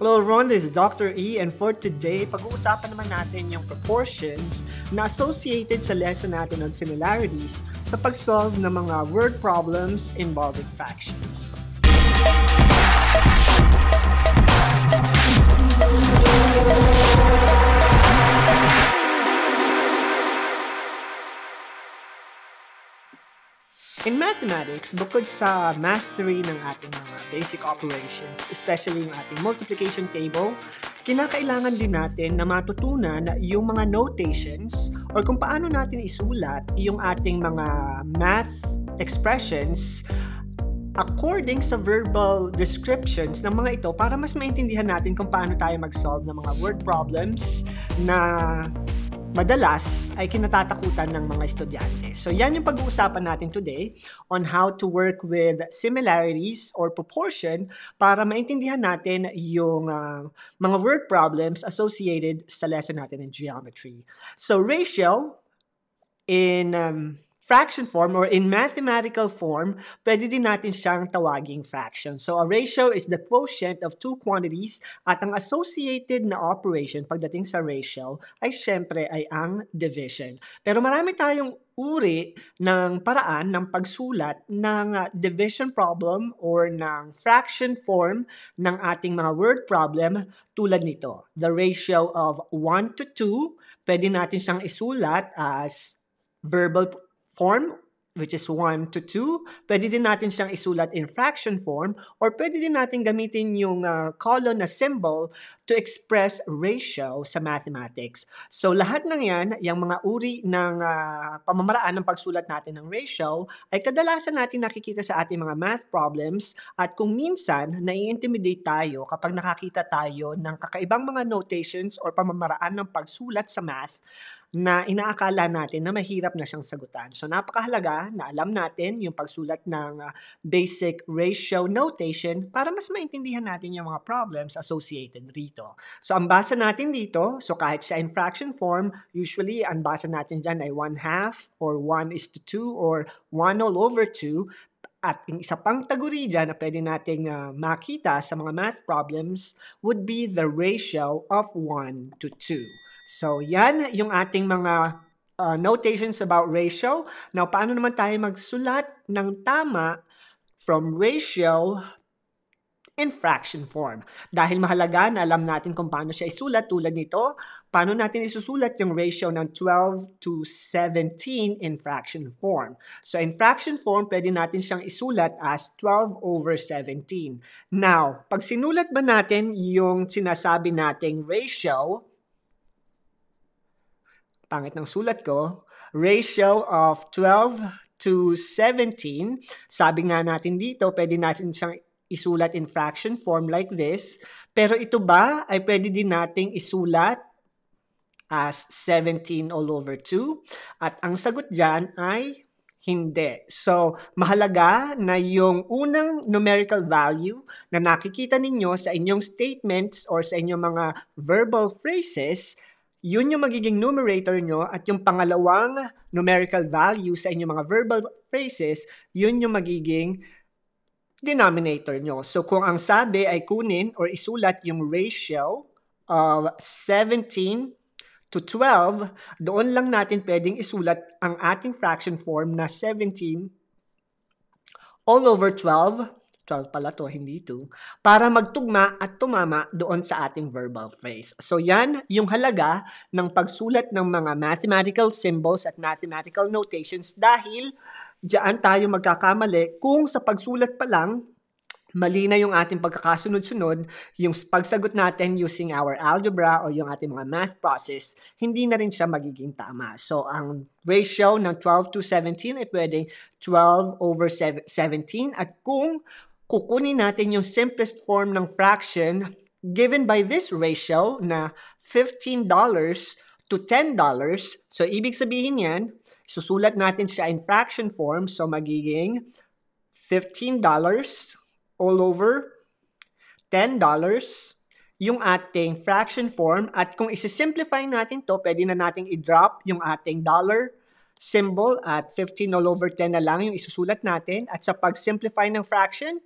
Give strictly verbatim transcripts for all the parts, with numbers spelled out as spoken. Hello everyone, this is Doctor E, and for today, pag-uusapan naman natin yung proportions na associated sa lesson natin on similarities sa pag-solve ng mga word problems involving fractions. In mathematics, bukod sa mastery ng ating mga basic operations, especially yung ating multiplication table, kinakailangan din natin na matutunan yung mga notations or kung paano natin isulat yung ating mga math expressions according sa verbal descriptions ng mga ito para mas maintindihan natin kung paano tayo mag-solve ng mga word problems na madalas ay kinatatakutan ng mga estudyante. So yan yung pag-uusapan natin today on how to work with similarities or proportion para maintindihan natin yung uh, mga word problems associated sa lesson natin in geometry. So ratio in um, fraction form or in mathematical form, pwede din natin siyang tawaging fraction. So, a ratio is the quotient of two quantities at ang associated na operation pagdating sa ratio ay syempre ay ang division. Pero marami tayong uri ng paraan ng pagsulat ng division problem or ng fraction form ng ating mga word problem tulad nito. The ratio of one to two, pwede natin siyang isulat as verbal form, which is one to two. Pwede din natin siyang isulat in fraction form or pwede din natin gamitin yung uh, colon na symbol to express ratio sa mathematics. So lahat ng yan, yung mga uri ng uh, pamamaraan ng pagsulat natin ng ratio ay kadalasan natin nakikita sa ating mga math problems at kung minsan nai-intimidate tayo kapag nakakita tayo ng kakaibang mga notations or pamamaraan ng pagsulat sa math na inaakala natin na mahirap na siyang sagutan. So napakahalaga na alam natin yung pagsulat ng uh, basic ratio notation para mas maintindihan natin yung mga problems associated dito. So ang basa natin dito, so kahit siya in fraction form, usually ang basa natin dyan ay one half or one is to two or one all over two. At yung isa pang taguri dyan na pwede nating uh, makita sa mga math problems would be the ratio of one to two. So, yan yung ating mga uh, notations about ratio. Now, paano naman tayo magsulat ng tama from ratio in fraction form? Dahil mahalaga na alam natin kung paano siya isulat tulad nito, paano natin isusulat yung ratio ng twelve to seventeen in fraction form. So in fraction form, pwede natin siyang isulat as twelve over seventeen. Now, pag sinulat ba natin yung sinasabi nating ratio, pangit ng sulat ko, ratio of twelve to seventeen, sabi nga natin dito, pwede natin siyang isulat in fraction form like this. Pero ito ba ay pwede din nating isulat as seventeen all over two? At ang sagot dyan ay hindi. So, mahalaga na yung unang numerical value na nakikita ninyo sa inyong statements or sa inyong mga verbal phrases, yun yung magiging numerator nyo at yung pangalawang numerical value sa inyong mga verbal phrases, yun yung magiging denominator nyo. So, kung ang sabi ay kunin or isulat yung ratio of seventeen to twelve, doon lang natin pwedeng isulat ang ating fraction form na seventeen all over twelve. twelve pala to, hindi two, para magtugma at tumama doon sa ating verbal phrase. So yan yung halaga ng pagsulat ng mga mathematical symbols at mathematical notations dahil diyan tayo magkakamali kung sa pagsulat pa lang mali na yung ating pagkakasunod-sunod, yung pagsagot natin using our algebra or yung ating mga math process, hindi na rin siya magiging tama. So, ang ratio ng twelve to seventeen ay pwedeng twelve over seventeen. At kung kukunin natin yung simplest form ng fraction given by this ratio na fifteen dollars to ten dollars, so ibig sabihin yan, susulat natin siya in fraction form, so magiging fifteen all over ten dollars yung ating fraction form. At kung isisimplify natin to, pwede na nating i-drop yung ating dollar symbol at fifteen all over ten na lang yung isusulat natin. At sa pag-simplify ng fraction,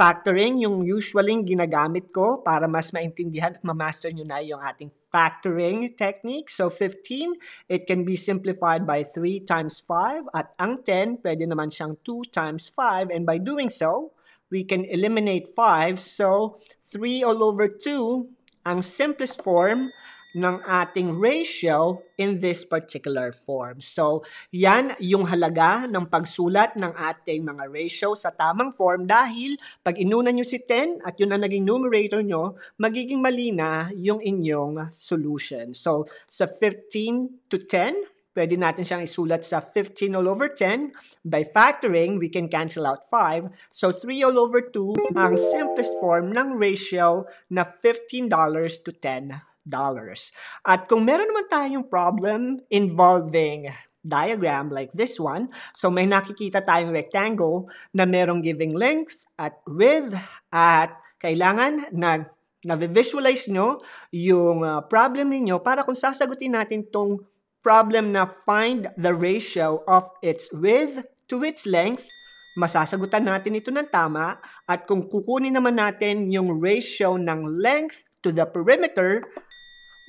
Factoring, yung usualing ginagamit ko para mas maintindihan at ma-master nyo na yung ating factoring technique. So fifteen, it can be simplified by three times five at ang ten, pwede naman siyang two times five. And by doing so, we can eliminate five. So three all over two, ang simplest form ng ating ratio in this particular form. So, yan yung halaga ng pagsulat ng ating mga ratio sa tamang form dahil pag inuna nyo si ten at yun ang naging numerator nyo, magiging mali na yung inyong solution. So, sa fifteen to ten, pwede natin siyang isulat sa fifteen all over ten. By factoring, we can cancel out five. So, three all over two ang simplest form ng ratio na fifteen dollars to ten dollars. At kung meron naman tayong problem involving diagram like this one, so may nakikita tayong rectangle na merong giving lengths at width at kailangan na na-visualize nyo yung uh, problem ninyo para kung sasagutin natin tong problem na find the ratio of its width to its length, masasagutan natin ito ng tama at kung kukunin naman natin yung ratio ng length to the perimeter,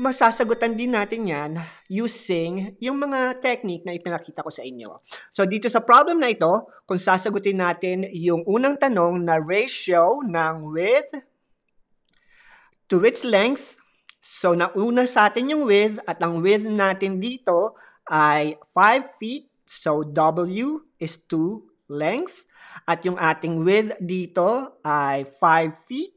masasagutan din natin yan using yung mga technique na ipinakita ko sa inyo. So, dito sa problem na ito, kung sasagutin natin yung unang tanong na ratio ng width to its length, so, nauna sa atin yung width at ang width natin dito ay five feet. So, W is two length. At yung ating width dito ay five feet.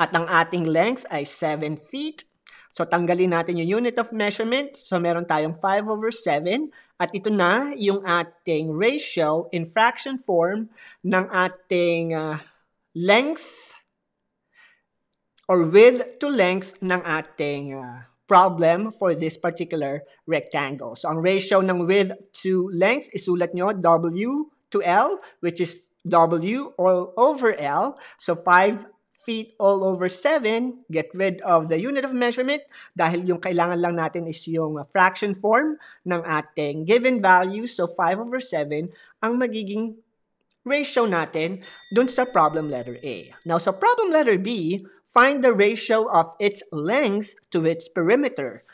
At ang ating length ay seven feet. So, tanggalin natin yung unit of measurement. So, meron tayong five over seven. At ito na yung ating ratio in fraction form ng ating uh, length or width to length ng ating uh, problem for this particular rectangle. So, ang ratio ng width to length, isulat nyo W to L, which is W all over L. So, five all over seven, get rid of the unit of measurement dahil yung kailangan lang natin is yung fraction form ng ating given value. So, five over seven ang magiging ratio natin dun sa problem letter A. Now, sa problem letter B, find the ratio of its length to its perimeter.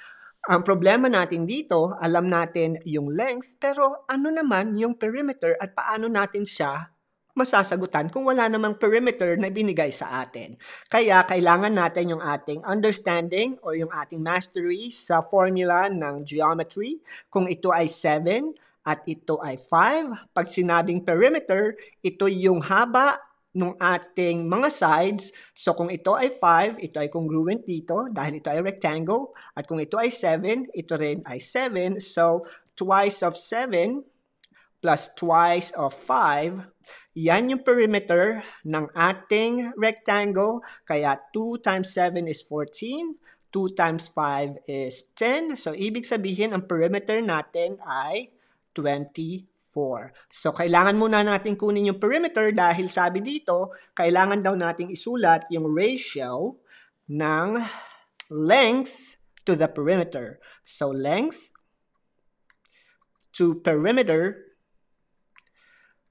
Ang problema natin dito, alam natin yung length, pero ano naman yung perimeter at paano natin siya masasagutan kung wala namang perimeter na binigay sa atin. Kaya, kailangan natin yung ating understanding or yung ating mastery sa formula ng geometry. Kung ito ay seven at ito ay five, pag sinabing perimeter, ito yung haba ng ating mga sides. So, kung ito ay five, ito ay congruent dito dahil ito ay rectangle. At kung ito ay seven, ito rin ay seven. So, twice of seven plus twice of five, yan yung perimeter ng ating rectangle. Kaya two times seven is fourteen, two times five is ten. So, ibig sabihin, ang perimeter natin ay twenty-four. So, kailangan muna natin kunin yung perimeter dahil sabi dito, kailangan daw nating isulat yung ratio ng length to the perimeter. So, length to perimeter.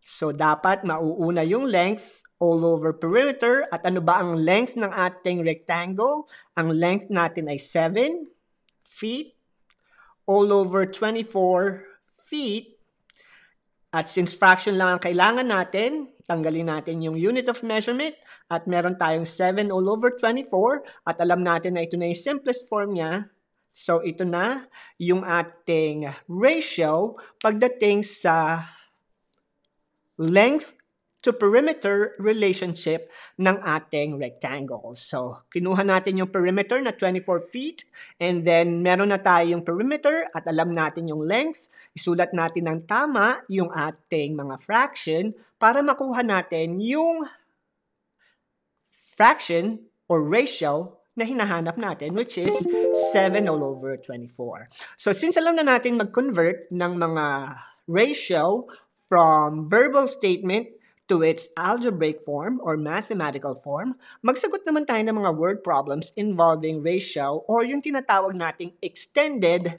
So, dapat mauuna yung length all over perimeter. At ano ba ang length ng ating rectangle? Ang length natin ay seven feet all over twenty-four feet. At since fraction lang ang kailangan natin, tanggalin natin yung unit of measurement. At meron tayong seven all over twenty-four. At alam natin na ito na yung simplest form niya. So, ito na yung ating ratio pagdating sa length to perimeter relationship ng ating rectangle. So, kinuha natin yung perimeter na twenty-four feet and then meron na tayo yung perimeter at alam natin yung length. Isulat natin ng tama yung ating mga fraction para makuha natin yung fraction or ratio na hinahanap natin, which is seven all over twenty-four. So, since alam na natin mag-convert ng mga ratio from verbal statement to its algebraic form or mathematical form, magsagot naman tayo ng mga word problems involving ratio or yung tinatawag nating extended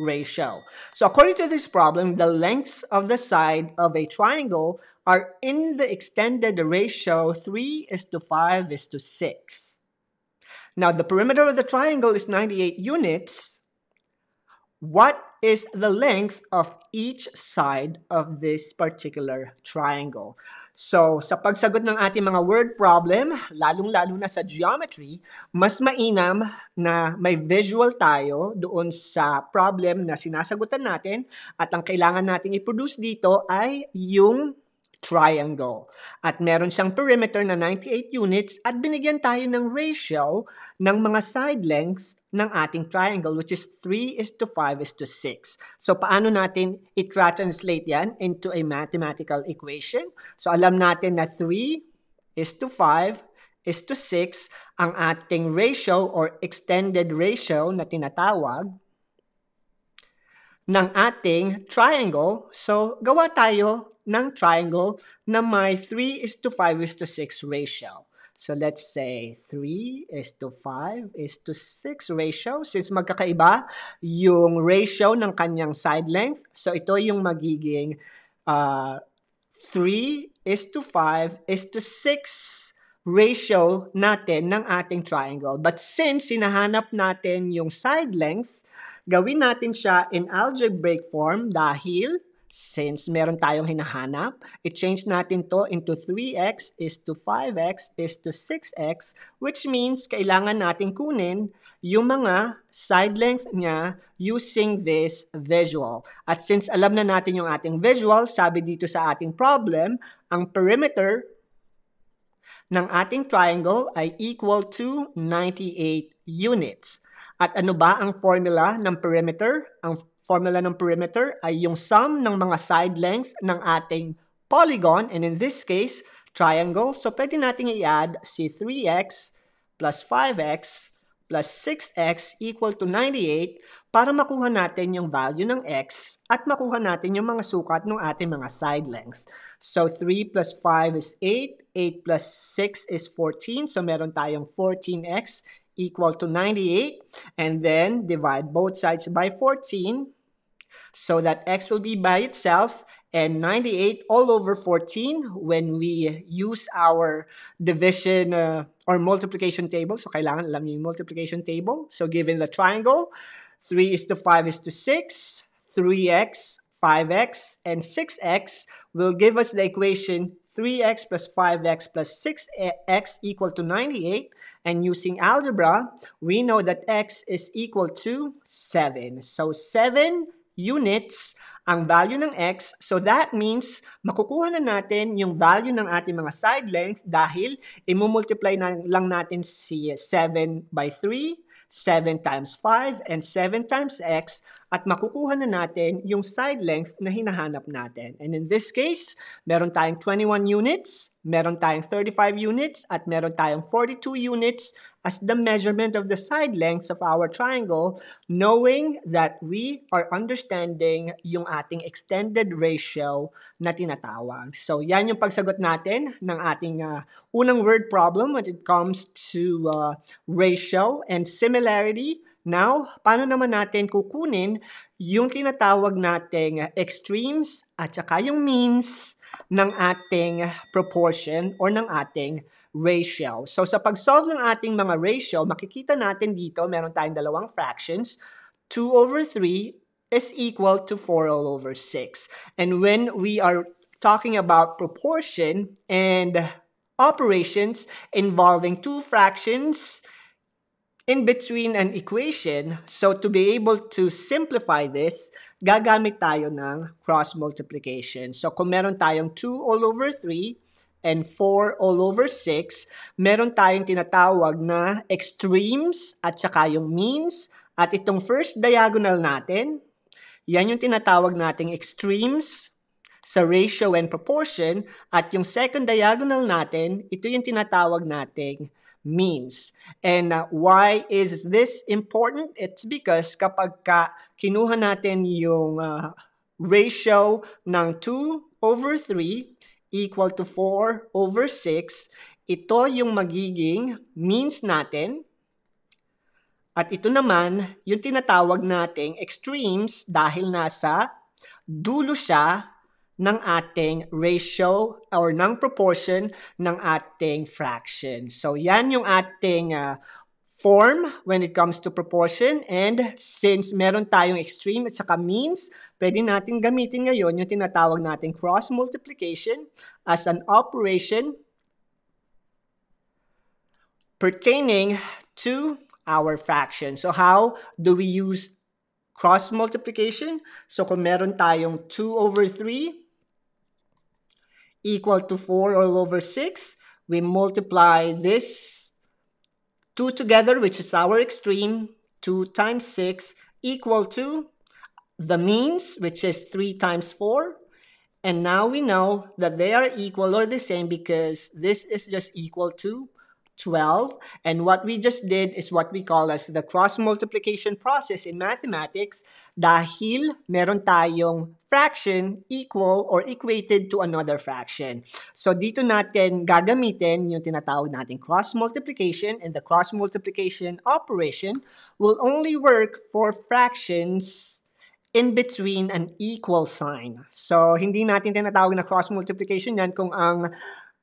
ratio. So according to this problem, the lengths of the side of a triangle are in the extended ratio three is to five is to six. Now the perimeter of the triangle is ninety-eight units. What is the length of each side of this particular triangle? So, sa pagsagot ng ating mga word problem, lalong-lalo na sa geometry, mas mainam na may visual tayo doon sa problem na sinasagutan natin at ang kailangan nating i-produce dito ay yung triangle. At meron siyang perimeter na ninety-eight units at binigyan tayo ng ratio ng mga side lengths ng ating triangle, which is three is to five is to six. So, paano natin i-translate yan into a mathematical equation? So, alam natin na three is to five is to six ang ating ratio or extended ratio na tinatawag ng ating triangle. So, gawa tayo ng triangle na may three is to five is to six ratio. So, let's say three is to five is to six ratio. Since magkakaiba yung ratio ng kanyang side length, so ito yung magiging uh, three is to five is to six ratio natin ng ating triangle. But since sinahanap natin yung side length, gawin natin siya in algebraic form dahil since meron tayong hinahanap, i-change natin to into three x is to five x is to six x, which means kailangan natin kunin yung mga side length niya using this visual. At since alam na natin yung ating visual, sabi dito sa ating problem, ang perimeter ng ating triangle ay equal to ninety-eight units. At ano ba ang formula ng perimeter? Ang formula ng perimeter ay yung sum ng mga side length ng ating polygon, and in this case, triangle. So, pwede natin i-add si three x plus five x plus six x equal to ninety-eight para makuha natin yung value ng x at makuha natin yung mga sukat ng ating mga side length. So, three plus five is eight, eight plus six is fourteen. So, meron tayong fourteen x equal to ninety-eight, and then divide both sides by fourteen. So that x will be by itself, and ninety-eight all over fourteen when we use our division uh, or multiplication table. So kailangan alam niyo yung multiplication table. So given the triangle, three is to five is to six, three x, five x, and six x will give us the equation three x plus five x plus six x equal to ninety-eight. And using algebra, we know that x is equal to seven. So, seven units ang value ng x. So, that means makukuha na natin yung value ng ating mga side length dahil imumultiply na lang natin si seven by three, seven times five, and seven times x, at makukuha na natin yung side length na hinahanap natin. And in this case, meron tayong twenty-one units, meron tayong thirty-five units, at meron tayong forty-two units as the measurement of the side lengths of our triangle, knowing that we are understanding yung ating extended ratio na tinatawag. So, yan yung pagsagot natin ng ating uh, unang word problem when it comes to uh, ratio and similarity. Now, paano naman natin kukunin yung tinatawag nating extremes at saka yung means ng ating proportion or ng ating ratio? So, sa pag-solve ng ating mga ratio, makikita natin dito, meron tayong dalawang fractions, two over three is equal to four all over six. And when we are talking about proportion and operations involving two fractions in between an equation, so to be able to simplify this, gagamit tayo ng cross multiplication. So kung meron tayong two all over three and four all over six, meron tayong tinatawag na extremes at saka yung means. At itong first diagonal natin, yan yung tinatawag nating extremes sa ratio and proportion. At yung second diagonal natin, ito yung tinatawag nating means. And uh, why is this important? It's because kapag ka kinuha natin yung uh, ratio ng two over three equal to four over six, ito yung magiging means natin. At ito naman, yung tinatawag nating extremes dahil nasa dulo siya ng ating ratio or ng proportion ng ating fraction. So yan yung ating uh, form when it comes to proportion, and since meron tayong extreme at saka means, pwede natin gamitin ngayon yung tinatawag nating cross multiplication as an operation pertaining to our fraction. So how do we use cross multiplication? So kung meron tayong two over three equal to four all over six, we multiply this two together, which is our extreme, two times six, equal to the means, which is three times four. And now we know that they are equal or the same because this is just equal to twelve. And what we just did is what we call as the cross-multiplication process in mathematics dahil meron tayong fraction equal or equated to another fraction. So dito natin gagamitin yung tinatawag natin cross-multiplication, and the cross-multiplication operation will only work for fractions in between an equal sign. So hindi natin tinatawag na cross-multiplication yan kung ang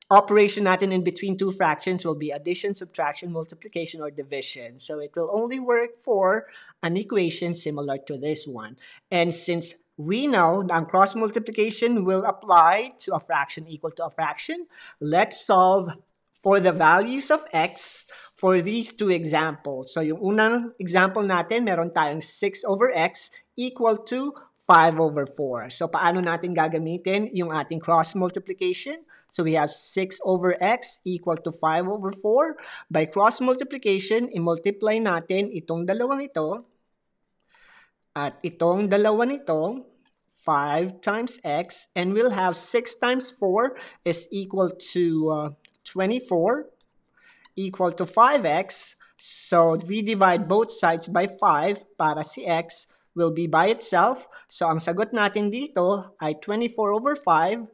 operation natin in between two fractions will be addition, subtraction, multiplication, or division. So it will only work for an equation similar to this one. And since we know that cross multiplication will apply to a fraction equal to a fraction, let's solve for the values of x for these two examples. So yung unang example natin, meron tayong six over x equal to five over four. So paano natin gagamitin yung ating cross multiplication? So we have six over x equal to five over four. By cross-multiplication, i-multiply natin itong dalawang ito at itong dalawa nito, five times x, and we'll have six times four is equal to uh, twenty-four equal to five x. So we divide both sides by five para si x will be by itself. So ang sagot natin dito ay twenty-four over five.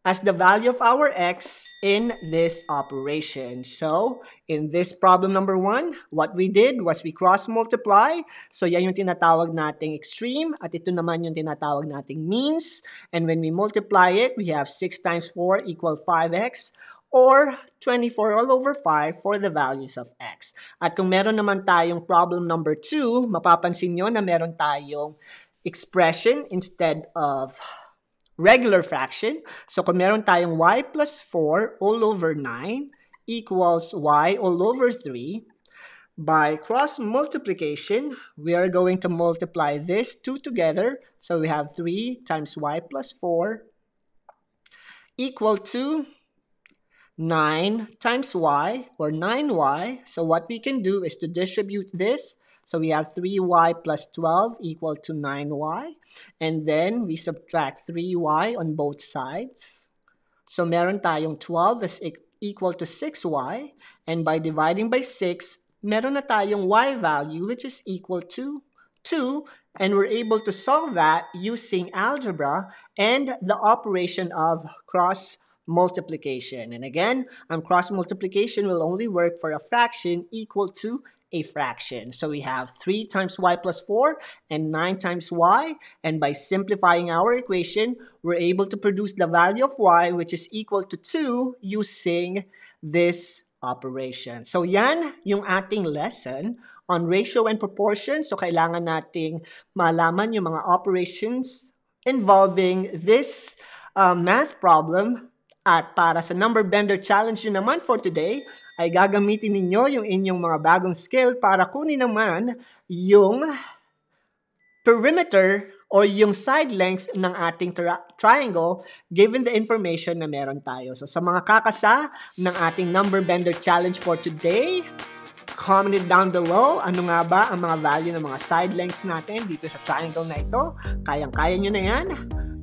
As the value of our x in this operation. So, in this problem number one, what we did was we cross-multiply. So, yan yung tinatawag nating extreme at ito naman yung tinatawag nating means. And when we multiply it, we have six times four equal five x or twenty-four all over five for the values of x. At kung meron naman tayong problem number two, mapapansin nyo na meron tayong expression instead of regular fraction. So kung meron tayong y plus four all over nine equals y all over three, by cross multiplication, we are going to multiply this two together. So we have three times y plus four equal to nine times y or nine y. So what we can do is to distribute this. So we have three y plus twelve equal to nine y. And then we subtract three y on both sides. So meron tayong twelve is equal to six y. And by dividing by six, meron na tayong y value which is equal to two. And we're able to solve that using algebra and the operation of cross multiplication. And again, um, cross multiplication will only work for a fraction equal to a fraction. So we have three times y plus four and nine times y, and by simplifying our equation, we're able to produce the value of y which is equal to two using this operation. So yan yung ating lesson on ratio and proportion. So kailangan nating malaman yung mga operations involving this uh, math problem. At para sa number bender challenge nyo naman for today, ay gagamitin ninyo yung inyong mga bagong skill para kunin naman yung perimeter or yung side length ng ating tri triangle given the information na meron tayo. So sa mga kakasa ng ating number bender challenge for today, comment it down below ano nga ba ang mga value ng mga side lengths natin dito sa triangle na ito. Kayang-kaya nyo na yan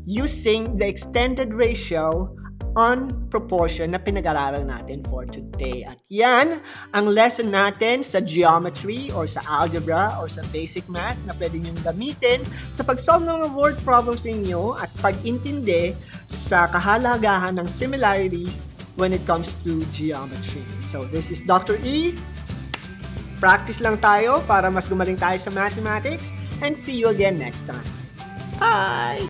using the extended ratio on proportion na pinag-aralan natin for today. At yan ang lesson natin sa geometry or sa algebra or sa basic math na pwede nyong gamitin sa pag-solve ng word problems ninyo at pag-intindi sa kahalagahan ng similarities when it comes to geometry. So this is Doctor E Practice lang tayo para mas gumaling tayo sa mathematics, and see you again next time. Bye!